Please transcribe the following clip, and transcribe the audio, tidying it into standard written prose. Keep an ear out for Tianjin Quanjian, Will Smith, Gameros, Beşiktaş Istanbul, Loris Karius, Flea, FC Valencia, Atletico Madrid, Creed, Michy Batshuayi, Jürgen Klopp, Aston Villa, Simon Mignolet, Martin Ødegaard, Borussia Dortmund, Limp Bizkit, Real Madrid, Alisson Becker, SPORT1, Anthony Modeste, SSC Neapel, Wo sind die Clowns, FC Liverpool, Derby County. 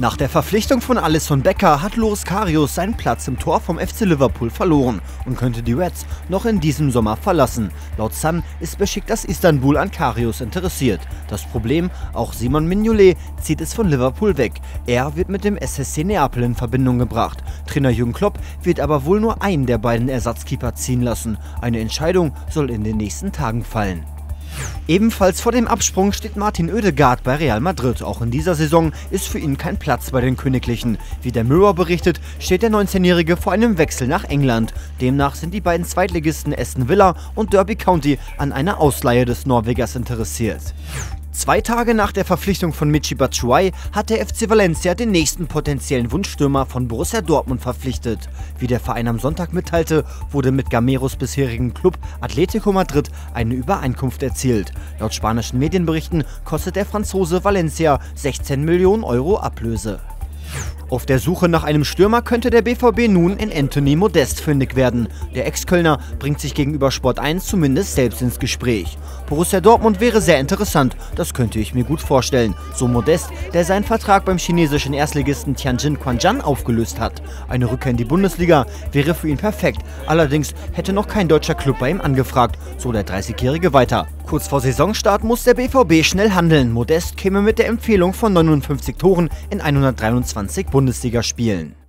Nach der Verpflichtung von Alisson Becker hat Loris Karius seinen Platz im Tor vom FC Liverpool verloren und könnte die Reds noch in diesem Sommer verlassen. Laut Sun ist Beşiktaş Istanbul an Karius interessiert. Das Problem, auch Simon Mignolet zieht es von Liverpool weg. Er wird mit dem SSC Neapel in Verbindung gebracht. Trainer Jürgen Klopp wird aber wohl nur einen der beiden Ersatzkeeper ziehen lassen. Eine Entscheidung soll in den nächsten Tagen fallen. Ebenfalls vor dem Absprung steht Martin Ødegaard bei Real Madrid. Auch in dieser Saison ist für ihn kein Platz bei den Königlichen. Wie der Mirror berichtet, steht der 19-Jährige vor einem Wechsel nach England. Demnach sind die beiden Zweitligisten Aston Villa und Derby County an einer Ausleihe des Norwegers interessiert. 2 Tage nach der Verpflichtung von Michy Batshuayi hat der FC Valencia den nächsten potenziellen Wunschstürmer von Borussia Dortmund verpflichtet. Wie der Verein am Sonntag mitteilte, wurde mit Gameros bisherigem Club Atletico Madrid eine Übereinkunft erzielt. Laut spanischen Medienberichten kostet der Franzose Valencia 16 Millionen Euro Ablöse. Auf der Suche nach einem Stürmer könnte der BVB nun in Anthony Modeste fündig werden. Der Ex-Kölner bringt sich gegenüber SPORT1 zumindest selbst ins Gespräch. Borussia Dortmund wäre sehr interessant, das könnte ich mir gut vorstellen, so Modeste, der seinen Vertrag beim chinesischen Erstligisten Tianjin Quanjian aufgelöst hat. Eine Rückkehr in die Bundesliga wäre für ihn perfekt, allerdings hätte noch kein deutscher Club bei ihm angefragt, so der 30-Jährige weiter. Kurz vor Saisonstart muss der BVB schnell handeln. Modeste käme mit der Empfehlung von 59 Toren in 123 Bundesligaspielen.